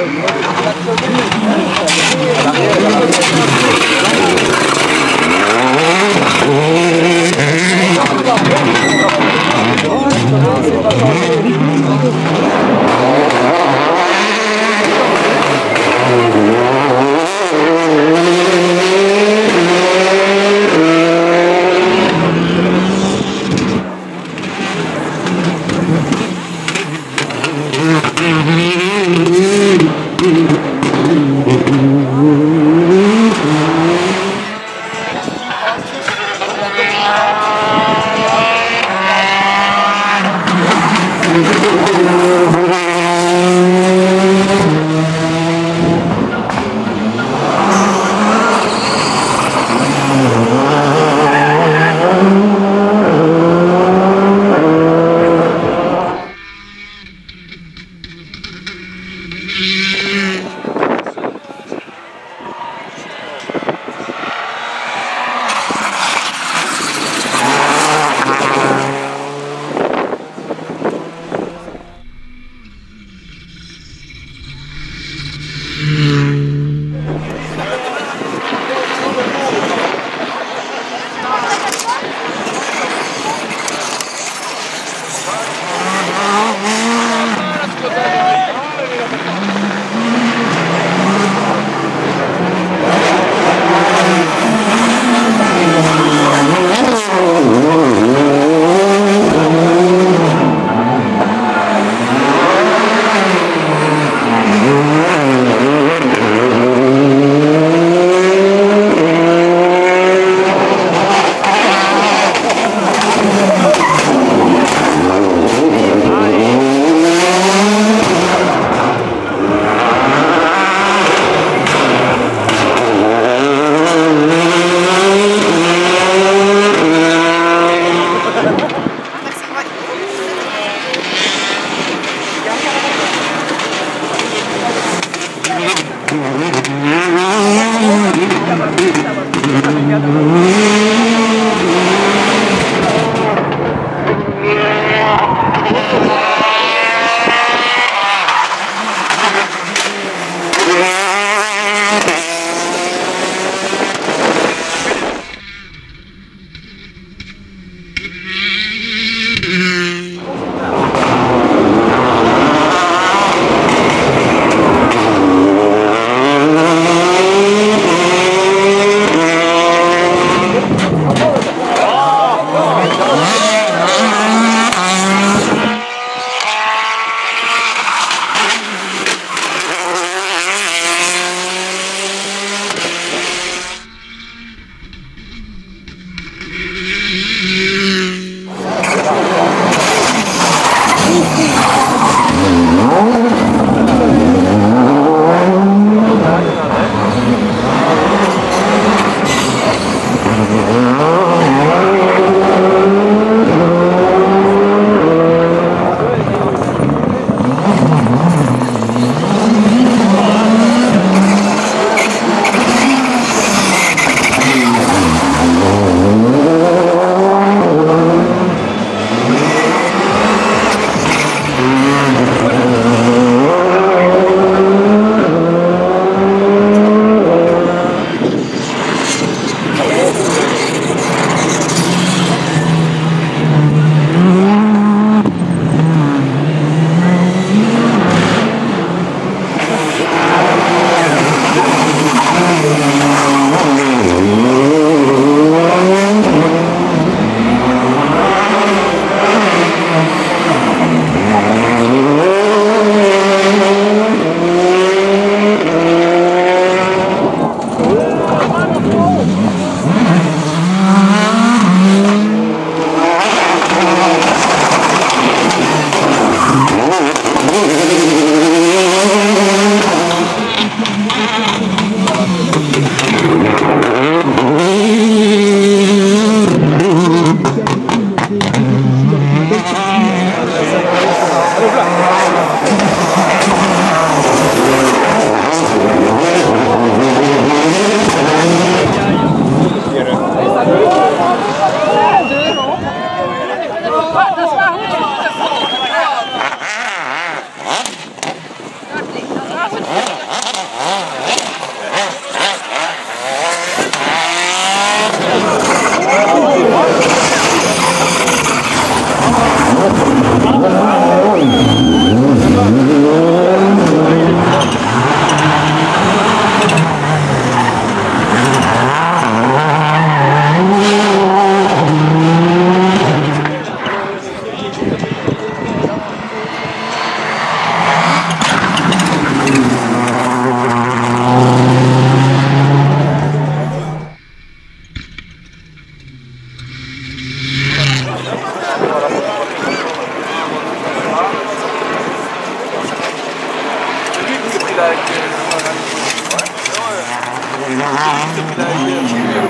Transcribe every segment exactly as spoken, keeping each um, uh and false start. Mm-hmm.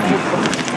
Like, uh,